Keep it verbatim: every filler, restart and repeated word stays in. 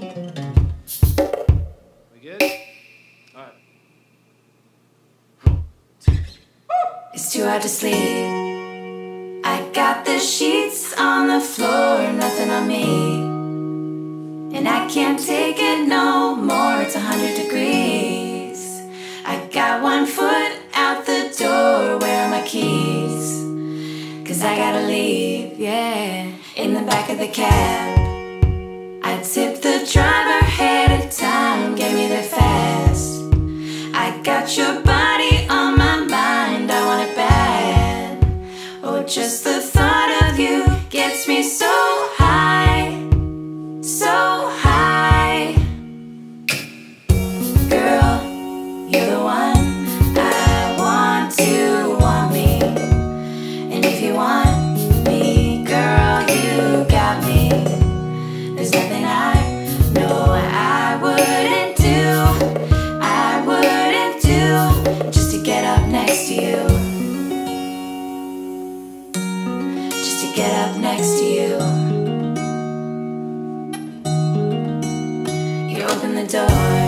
We good? All right. It's too hard to sleep. I got the sheets on the floor, nothing on me. And I can't take it no more, it's a hundred degrees. I got one foot out the door, where are my keys? Cause I gotta leave, yeah. In the back of the cab, I tipped the driver ahead of time, get me there fast. I got your body on my mind, I want it bad. Oh, just the thought of you gets me so high, so high. Girl, you're the one I want to want me. And if you want me, girl, you got me. There's nothing get up next to you. You open the door.